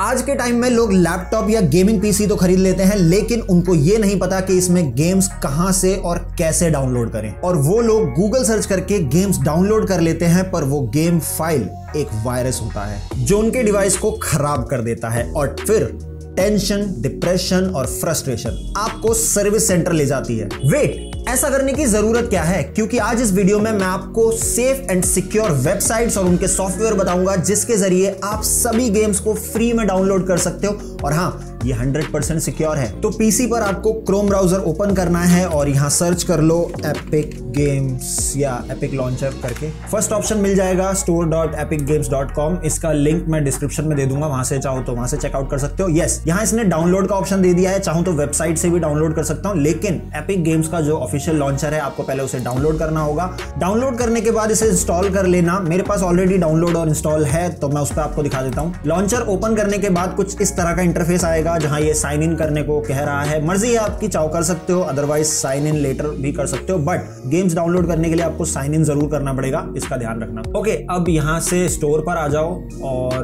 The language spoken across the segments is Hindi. आज के टाइम में लोग लैपटॉप या गेमिंग पीसी तो खरीद लेते हैं, लेकिन उनको ये नहीं पता कि इसमें गेम्स कहां से और कैसे डाउनलोड करें, और वो लोग गूगल सर्च करके गेम्स डाउनलोड कर लेते हैं, पर वो गेम फाइल एक वायरस होता है जो उनके डिवाइस को खराब कर देता है, और फिर टेंशन, डिप्रेशन और फ्रस्ट्रेशन आपको सर्विस सेंटर ले जाती है। वेट, ऐसा करने की जरूरत क्या है, क्योंकि आज इस वीडियो में मैं आपको सेफ एंड सिक्योर वेबसाइट्स और उनके सॉफ्टवेयर बताऊंगा जिसके जरिए आप सभी गेम्स को फ्री में डाउनलोड कर सकते हो। और हाँ, ये 100% सिक्योर है। तो पीसी पर आपको क्रोम ब्राउजर ओपन करना है और यहाँ सर्च कर लो एपिक गेम्स या एपिक लॉन्चर करके। फर्स्ट ऑप्शन मिल जाएगा store.epicgames.com। इसका लिंक मैं डिस्क्रिप्शन में दे दूंगा, वहां से चाहो तो वहां से चेकआउट कर सकते हो। यस, यहाँ इसने डाउनलोड का ऑप्शन दे दिया है, चाहूं तो वेबसाइट से भी डाउनलोड कर सकता हूँ, लेकिन एपिक गेम्स का जो ऑफिशियल लॉन्चर है आपको पहले उसे डाउनलोड करना होगा। डाउनलोड करने के बाद इसे इंस्टॉल कर लेना। मेरे पास ऑलरेडी डाउनलोड और इंस्टॉल है तो मैं उस पर आपको दिखा देता हूँ। लॉन्चर ओपन करने के बाद कुछ इस तरह का इंटरफेस आएगा जहां ये साइन इन करने को कह रहा है। मर्जी है आपकी, चाहो कर सकते हो, अदरवाइज साइन इन लेटर भी कर सकते हो, बट गेम्स डाउनलोड करने के लिए आपको साइन इन जरूर करना पड़ेगा, इसका ध्यान रखना। ओके, अब यहां से स्टोर पर आ जाओ और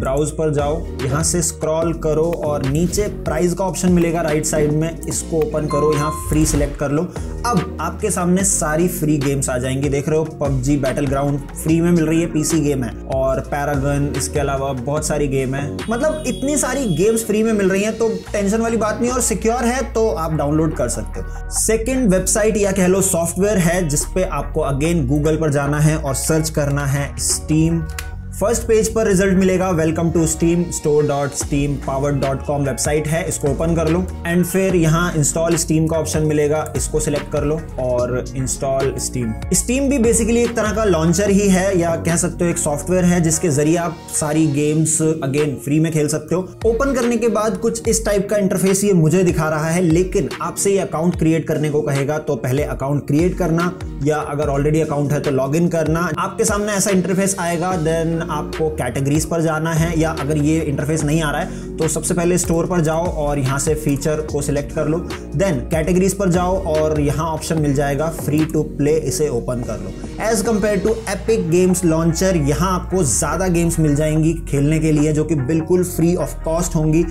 ब्राउज पर जाओ, यहां से स्क्रॉल करो और नीचे प्राइस का ऑप्शन मिलेगा राइट साइड में, इसको ओपन करो, यहाँ फ्री सिलेक्ट कर लो। अब आपके सामने सारी फ्री गेम्स आ जाएंगी। देख रहे हो, पबजी बैटल ग्राउंड फ्री में मिल रही है, पीसी गेम है, और पैरागन, इसके अलावा बहुत सारी गेम है। मतलब इतनी सारी गेम्स फ्री में मिल रही हैं, तो टेंशन वाली बात नहीं, और सिक्योर है तो आप डाउनलोड कर सकते हो। सेकंड वेबसाइट या कह लो सॉफ्टवेयर है जिसपे आपको अगेन गूगल पर जाना है और सर्च करना है स्टीम। फर्स्ट पेज पर रिजल्ट मिलेगा, welcome to Steam, store.steampowered.com website है, इसको ओपन कर लो। एंड फिर यहाँ इंस्टॉल स्टीम का ऑप्शन मिलेगा, इसको सिलेक्ट कर लो और इंस्टॉल स्टीम। स्टीम भी बेसिकली एक तरह का लॉन्चर ही है, या कह सकते हो एक सॉफ्टवेयर है जिसके जरिए आप सारी गेम्स अगेन फ्री में खेल सकते हो। ओपन करने के बाद कुछ इस टाइप का इंटरफेस ये मुझे दिखा रहा है, लेकिन आपसे ये अकाउंट क्रिएट करने को कहेगा, तो पहले अकाउंट क्रिएट करना, या अगर ऑलरेडी अकाउंट है तो लॉग इन करना। आपके सामने ऐसा इंटरफेस आएगा, देन आपको कैटेगरीज पर जाना है, या अगर ये इंटरफेस नहीं आ रहा है तो सबसे पहले स्टोर पर जाओ और यहाँ से फीचर को सिलेक्ट कर लो। देन कैटेगरीज पर जाओ और यहाँ ऑप्शन मिल जाएगा फ्री टू प्ले, इसे ओपन कर लो। As compare to Epic Games launcher, यहाँ आपको ज़्यादा गेम्स मिल जाएंगी खेलने के लिए जो कि बिल्कुल फ्री ऑफ कॉस्ट होंगी,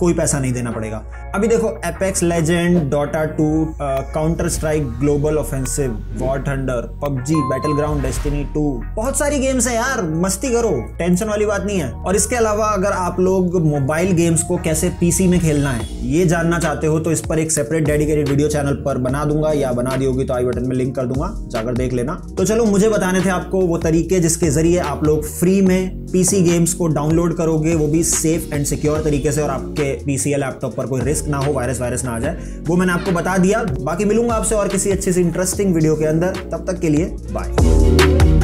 कोई पैसा नहीं देना पड़ेगा। अभी देखो, Apex Legend, Dota 2, Counter Strike Global Offensive, War Thunder, PUBG battle ground, Destiny 2, बहुत सारी गेम्स है यार, मस्ती करो, टेंशन वाली बात नहीं है। और इसके अलावा अगर आप लोग मोबाइल गेम्स को कैसे पीसी में खेलना है ये जानना चाहते हो तो इस पर एक सेपरेट डेडिकेटेड वीडियो चैनल पर बना दूंगा, या बना दी होगी तो आई बटन में लिंक कर दूंगा, जाकर देख लेना। तो चलो, मुझे बताने थे आपको वो तरीके जिसके जरिए आप लोग फ्री में पीसी गेम्स को डाउनलोड करोगे, वो भी सेफ एंड सिक्योर तरीके से, और आपके पीसी या लैपटॉप पर कोई रिस्क ना हो, वायरस ना आ जाए, वो मैंने आपको बता दिया। बाकी मिलूंगा आपसे और किसी अच्छे से इंटरेस्टिंग वीडियो के अंदर, तब तक के लिए बाय।